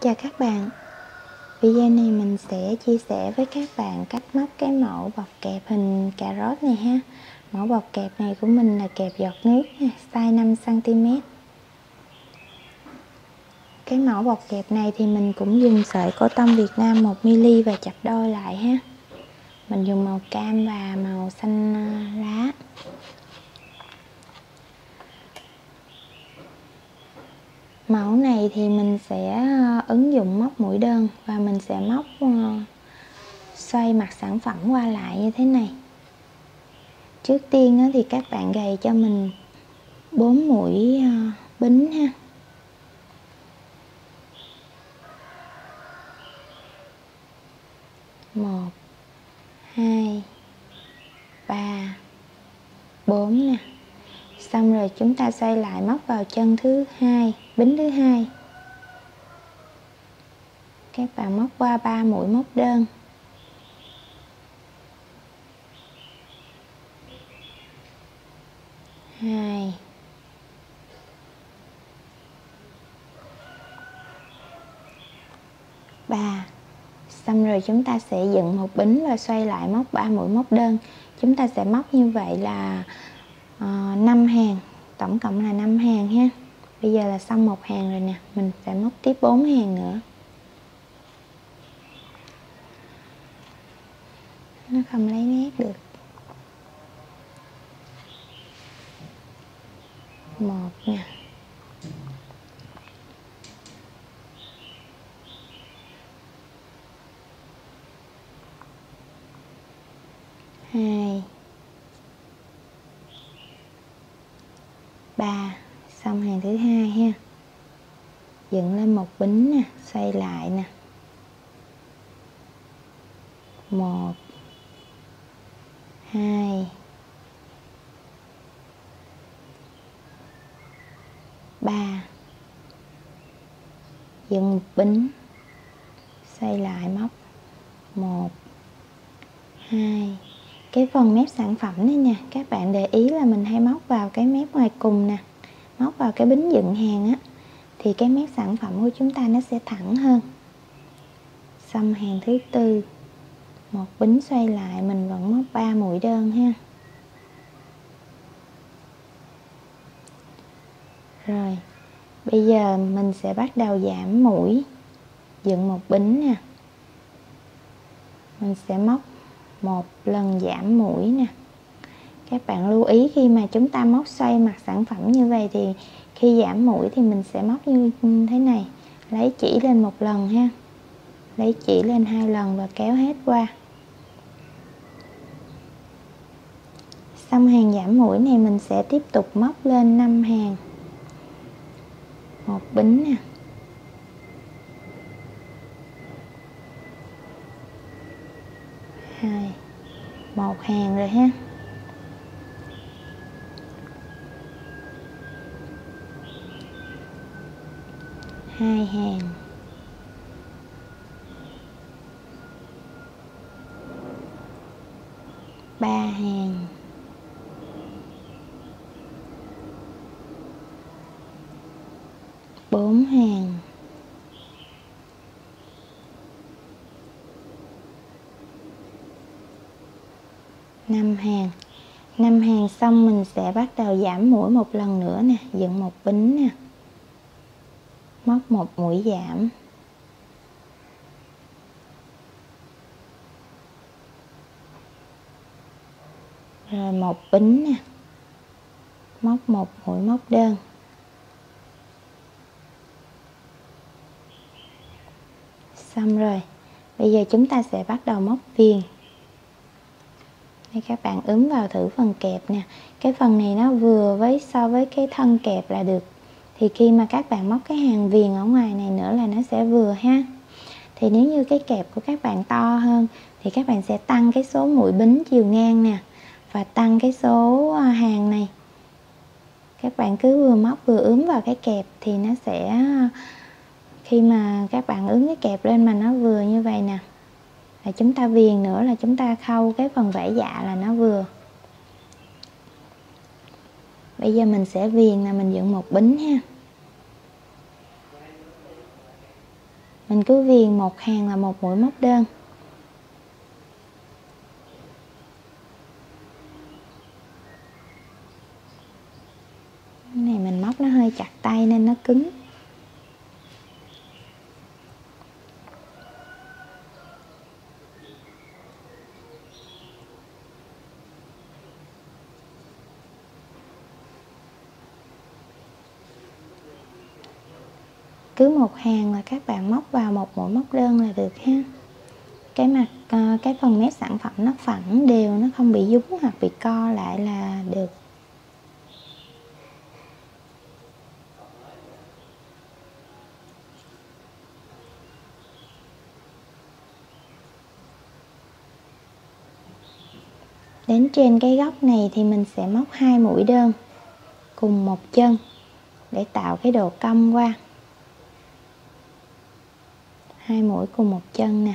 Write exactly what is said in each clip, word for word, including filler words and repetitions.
Chào các bạn, video này mình sẽ chia sẻ với các bạn cách móc cái mẫu bọc kẹp hình cà rốt này ha. Mẫu bọc kẹp này của mình là kẹp giọt nước, size năm xăng ti mét. Cái mẫu bọc kẹp này thì mình cũng dùng sợi cô tông Việt Nam một mi li và chặt đôi lại ha. Mình dùng màu cam và màu xanh lá. Mẫu này thì mình sẽ ứng dụng móc mũi đơn và mình sẽ móc xoay mặt sản phẩm qua lại như thế này. Trước tiên thì các bạn gầy cho mình bốn mũi bính ha. một hai ba bốn nè. Xong rồi chúng ta xoay lại móc vào chân thứ hai, bính thứ hai. Các bạn móc qua ba mũi móc đơn. Hai. Ba. Xong rồi chúng ta sẽ dựng một bính và xoay lại móc ba mũi móc đơn. Chúng ta sẽ móc như vậy là Uh, năm hàng, tổng cộng là năm hàng ha. Bây giờ là xong một hàng rồi nè, mình sẽ móc tiếp bốn hàng nữa. Nó không lấy nét được. Một nè. Hai. ba. Xong hàng thứ hai ha. Dựng lên một bính nè, xoay lại nè. một hai ba. Dựng một bính. Xoay lại móc một hai. Cái phần mép sản phẩm này nha, các bạn để ý là mình hay móc vào cái mép ngoài cùng nè, móc vào cái bính dựng hàng á, thì cái mép sản phẩm của chúng ta nó sẽ thẳng hơn. Xong hàng thứ tư, một bính xoay lại, mình vẫn móc ba mũi đơn ha. Rồi, bây giờ mình sẽ bắt đầu giảm mũi, dựng một bính nè. Mình sẽ móc một lần giảm mũi nè. Các bạn lưu ý khi mà chúng ta móc xoay mặt sản phẩm như vậy thì khi giảm mũi thì mình sẽ móc như thế này, lấy chỉ lên một lần ha, lấy chỉ lên hai lần và kéo hết qua. Xong hàng giảm mũi này mình sẽ tiếp tục móc lên năm hàng, một bính nè. Hai, một hàng rồi ha. Hai hàng. Ba hàng. Bốn hàng. năm hàng. năm hàng xong mình sẽ bắt đầu giảm mũi một lần nữa nè, dựng một bính nè. Móc một mũi giảm. Rồi một bính nè. Móc một mũi móc đơn. Xong rồi. Bây giờ chúng ta sẽ bắt đầu móc viền. Các bạn ướm vào thử phần kẹp nè. Cái phần này nó vừa với so với cái thân kẹp là được. Thì khi mà các bạn móc cái hàng viền ở ngoài này nữa là nó sẽ vừa ha. Thì nếu như cái kẹp của các bạn to hơn thì các bạn sẽ tăng cái số mũi bính chiều ngang nè, và tăng cái số hàng này. Các bạn cứ vừa móc vừa ướm vào cái kẹp thì nó sẽ, khi mà các bạn ướm cái kẹp lên mà nó vừa như vậy nè, là chúng ta viền nữa là chúng ta khâu cái phần vải dạ là nó vừa. Bây giờ mình sẽ viền là mình dựng một bính ha. Mình cứ viền một hàng là một mũi móc đơn. Cái này mình móc nó hơi chặt tay nên nó cứng. Cứ một hàng là các bạn móc vào một mũi móc đơn là được ha. Cái mặt cái phần mép sản phẩm nó phẳng đều, nó không bị dúng hoặc bị co lại là được. Đến trên cái góc này thì mình sẽ móc hai mũi đơn cùng một chân để tạo cái độ cong qua. Hai mũi cùng một chân nè,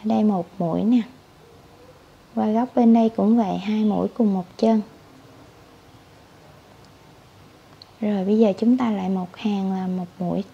ở đây một mũi nè, qua góc bên đây cũng vậy, hai mũi cùng một chân. Rồi bây giờ chúng ta lại một hàng là một mũi.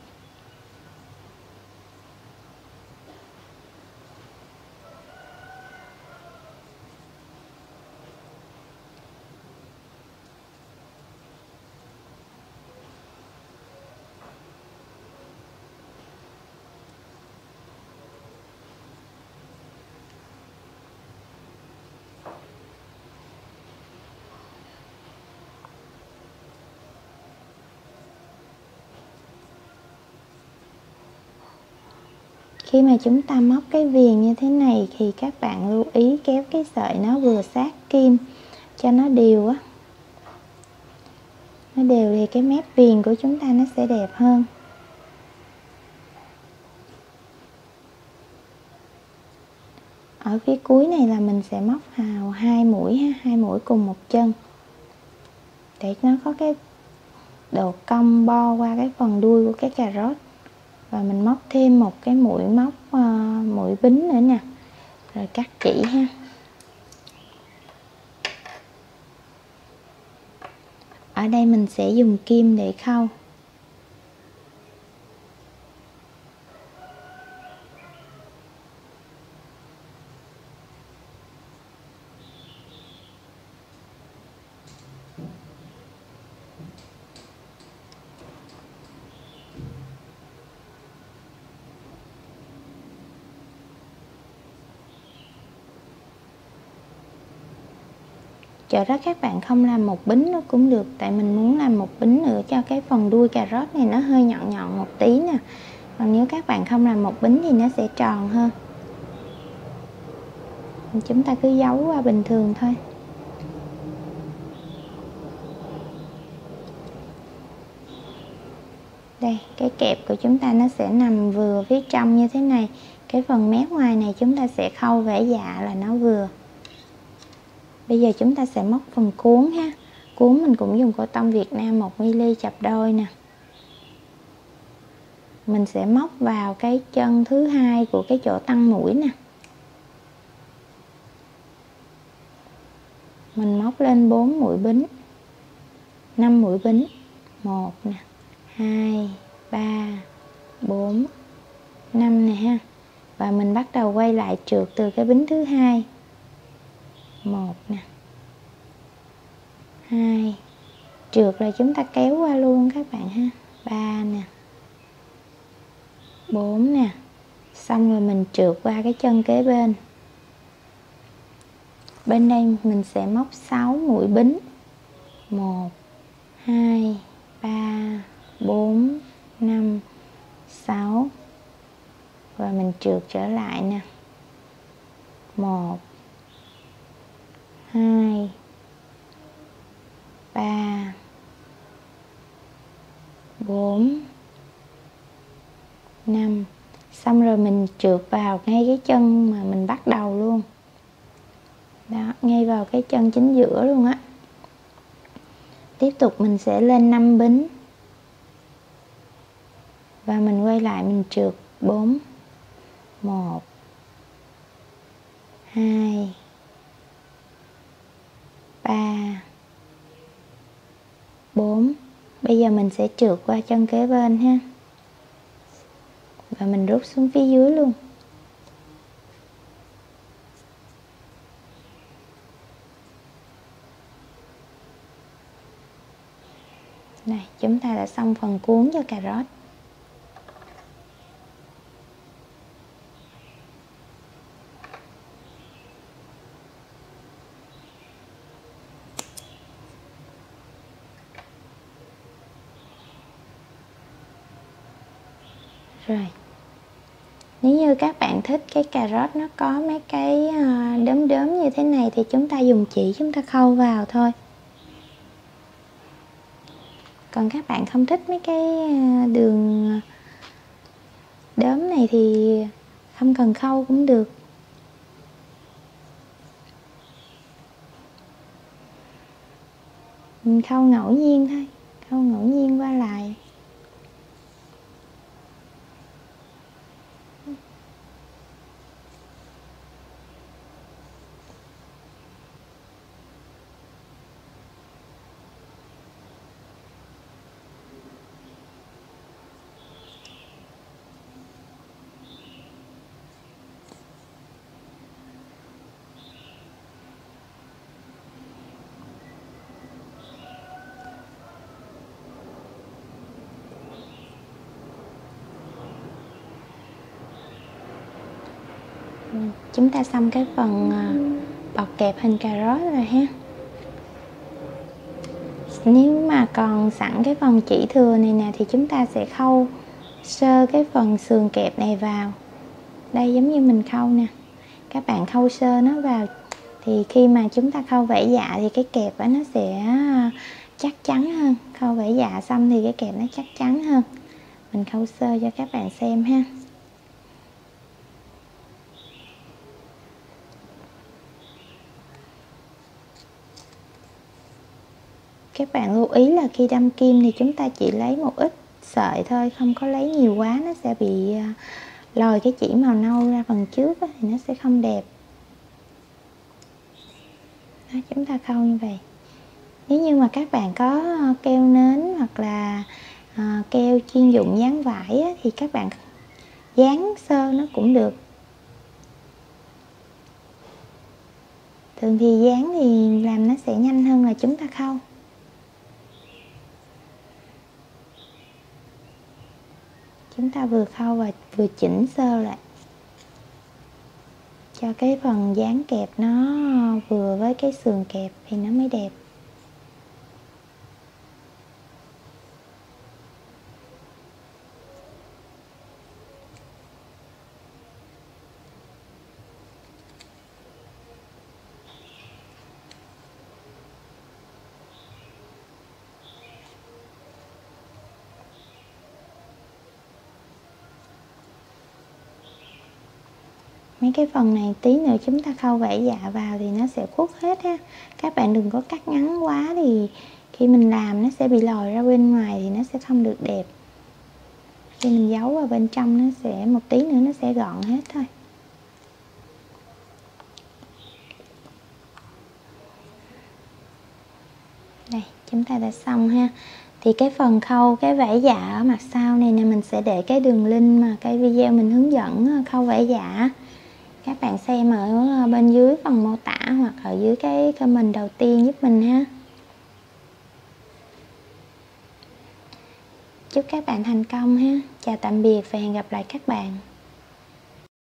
Khi mà chúng ta móc cái viền như thế này thì các bạn lưu ý kéo cái sợi nó vừa sát kim cho nó đều á. Nó đều thì cái mép viền của chúng ta nó sẽ đẹp hơn. Ở phía cuối này là mình sẽ móc vào hai mũi ha, hai mũi cùng một chân. Để nó có cái độ cong bo qua cái phần đuôi của cái cà rốt. Và mình móc thêm một cái mũi móc uh, mũi bính nữa nè, rồi cắt chỉ ha. Ở đây mình sẽ dùng kim để khâu. Chợ đó các bạn không làm một bính nó cũng được, tại mình muốn làm một bính nữa cho cái phần đuôi cà rốt này nó hơi nhọn nhọn một tí nè. Còn nếu các bạn không làm một bính thì nó sẽ tròn hơn. Chúng ta cứ giấu qua bình thường thôi. Đây, cái kẹp của chúng ta nó sẽ nằm vừa phía trong như thế này. Cái phần mép ngoài này chúng ta sẽ khâu vẽ dạ là nó vừa. Bây giờ chúng ta sẽ móc phần cuốn ha. Cuốn mình cũng dùng cô tông Việt Nam một mi li chập đôi nè. Mình sẽ móc vào cái chân thứ hai của cái chỗ tăng mũi nè. Mình móc lên bốn mũi bính, năm mũi bính, một nè, hai, ba, bốn, năm nè ha. Và mình bắt đầu quay lại trượt từ cái bính thứ hai. một nè, hai, trượt là chúng ta kéo qua luôn các bạn ha, ba nè, bốn nè, xong rồi mình trượt qua cái chân kế bên. Bên đây mình sẽ móc sáu mũi bính, một, hai, ba, bốn, năm, sáu, và mình trượt trở lại nè, một, hai, ba, bốn, năm. Xong rồi mình trượt vào ngay cái chân mà mình bắt đầu luôn. Đó, ngay vào cái chân chính giữa luôn á. Tiếp tục mình sẽ lên năm bính. Và mình quay lại mình trượt bốn, một, hai, ba, bốn. Bây giờ mình sẽ trượt qua chân kế bên ha. và mình rút xuống phía dưới luôn. Này, chúng ta đã xong phần cuốn cho cà rốt. Rồi, nếu như các bạn thích cái cà rốt nó có mấy cái đốm đốm như thế này thì chúng ta dùng chỉ chúng ta khâu vào thôi. Còn các bạn không thích mấy cái đường đốm này thì không cần khâu cũng được. Mình khâu ngẫu nhiên thôi, khâu ngẫu nhiên qua lại. Chúng ta xong cái phần bọc kẹp hình cà rốt rồi ha. Nếu mà còn sẵn cái phần chỉ thừa này nè thì chúng ta sẽ khâu sơ cái phần sườn kẹp này vào. Đây giống như mình khâu nè, các bạn khâu sơ nó vào thì khi mà chúng ta khâu vẽ dạ thì cái kẹp đó nó sẽ chắc chắn hơn. Khâu vẽ dạ xong thì cái kẹp nó chắc chắn hơn. Mình khâu sơ cho các bạn xem ha. Các bạn lưu ý là khi đâm kim thì chúng ta chỉ lấy một ít sợi thôi, không có lấy nhiều quá nó sẽ bị lòi cái chỉ màu nâu ra phần trước đó, thì nó sẽ không đẹp. Đó, chúng ta khâu như vậy. Nếu như mà các bạn có keo nến hoặc là keo chuyên dụng dán vải á, thì các bạn dán sơ nó cũng được. Thường thì dán thì làm nó sẽ nhanh hơn là chúng ta khâu. Chúng ta vừa khâu và vừa chỉnh sơ lại cho cái phần dán kẹp nó vừa với cái sườn kẹp thì nó mới đẹp. Mấy cái phần này tí nữa chúng ta khâu vẽ dạ vào thì nó sẽ khuất hết ha. Các bạn đừng có cắt ngắn quá thì khi mình làm nó sẽ bị lòi ra bên ngoài thì nó sẽ không được đẹp. Khi mình giấu vào bên trong nó sẽ một tí nữa nó sẽ gọn hết thôi. Đây, chúng ta đã xong ha. Thì cái phần khâu cái vẽ dạ ở mặt sau này nè, mình sẽ để cái đường link mà cái video mình hướng dẫn khâu vẽ dạ. Các bạn xem ở bên dưới phần mô tả hoặc ở dưới cái comment đầu tiên giúp mình ha. Chúc các bạn thành công ha. Chào tạm biệt và hẹn gặp lại các bạn.